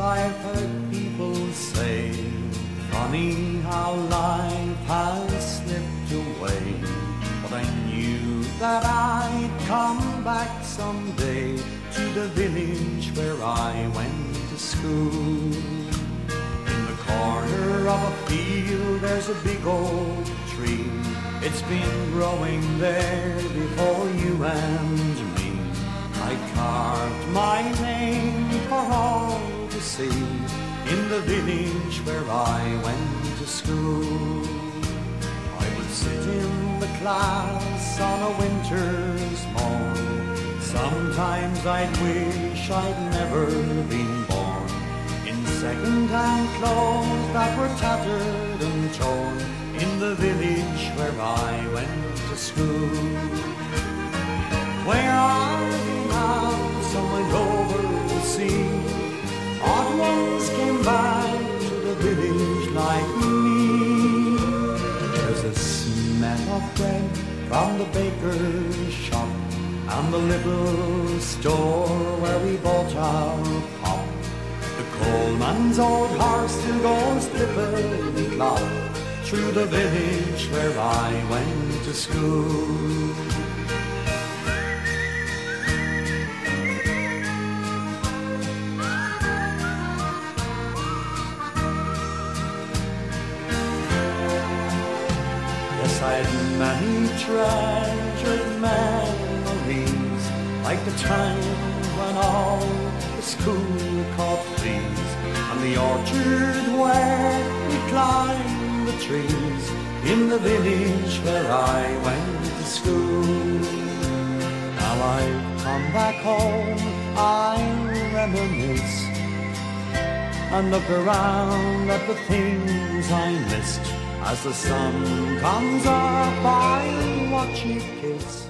I've heard people say, funny how life has slipped away. But I knew that I'd come back someday to the village where I went to school. In the corner of a field there's a big old tree. It's been growing there before you and me. I carved my name for all to see in the village where I went to school. I would sit in the class on a winter's morn. Sometimes I'd wish I'd never been born. In second-hand clothes that were tattered and torn, in the village where I went to school. Where are you now? Someone over the sea. Odd ones came back to the village like me. There's a smell of bread from the baker's shop and the little store where we bought our pop. The coalman's old horse still goes clippity-clop through the village where I went to school. Yes, I had many treasured memories, like the time when all the school caught fleas, and the orchard where we climbed the trees in the village where I went to school. Now I've come back home, I reminisce and look around at the things I missed. As the sun comes up, I watch it kiss